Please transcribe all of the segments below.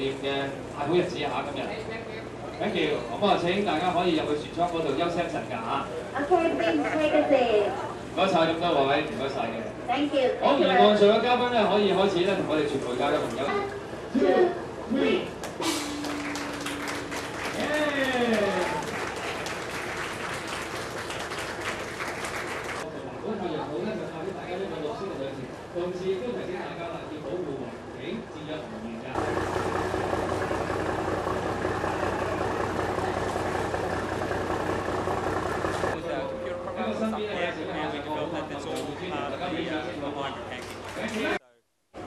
店嘅太古日子啊今日。Thank you， 咁啊請大家可以入去船艙嗰度休息一陣㗎嚇。Okay， please take a seat。唔該曬咁多位，唔該曬嘅。Thank you。好，而岸上嘅嘉賓咧可以開始咧同我哋全部交一朋友。Two，three。咁我又好咧就帶俾大家呢個老師嘅兩字，同時都提醒大家啦，要保護環境，節約能源㗎。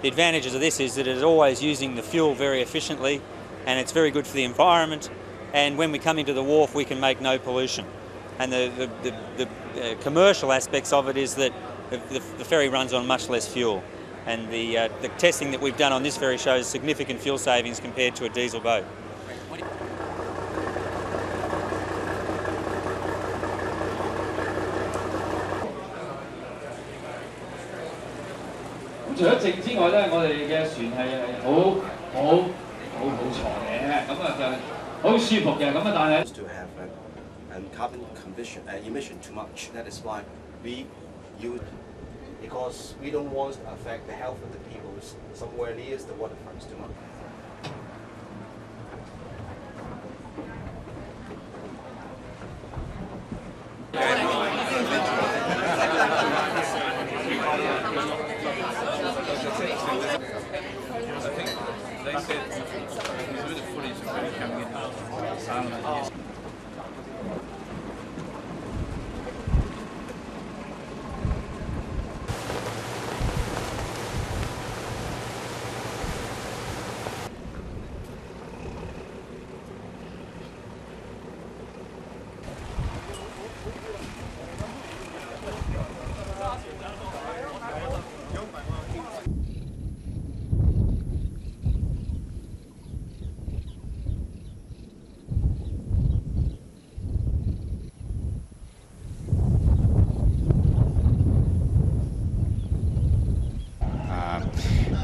The advantages of this is that it's always using the fuel very efficiently and it's very good for the environment, and when we come into the wharf we can make no pollution. And the commercial aspects of it is that the ferry runs on much less fuel, and the testing that we've done on this ferry shows significant fuel savings compared to a diesel boat.咁除咗靜之外咧，我哋嘅船係好坐嘅，咁啊就好舒服嘅，咁啊但係。To have an carbon emission too much, that is why we use because we don't want to affect the health of the people somewhere near the waterfronts too much.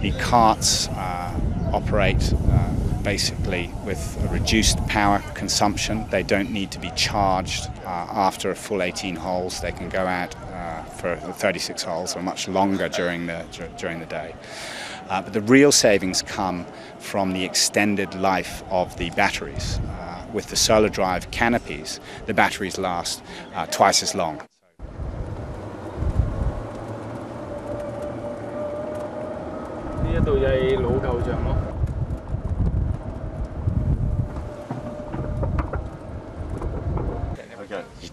The carts operate basically with a reduced power consumption. They don't need to be charged after a full 18 holes. They can go out for 36 holes or much longer during the day. But the real savings come from the extended life of the batteries. With the solar drive canopies, the batteries last twice as long.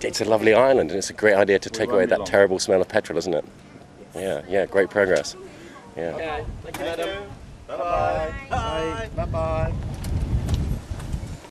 It's a lovely island, and it's a great idea to take away that terrible smell of petrol, isn't it? Yeah, yeah, great progress. Yeah. Bye bye. Bye bye.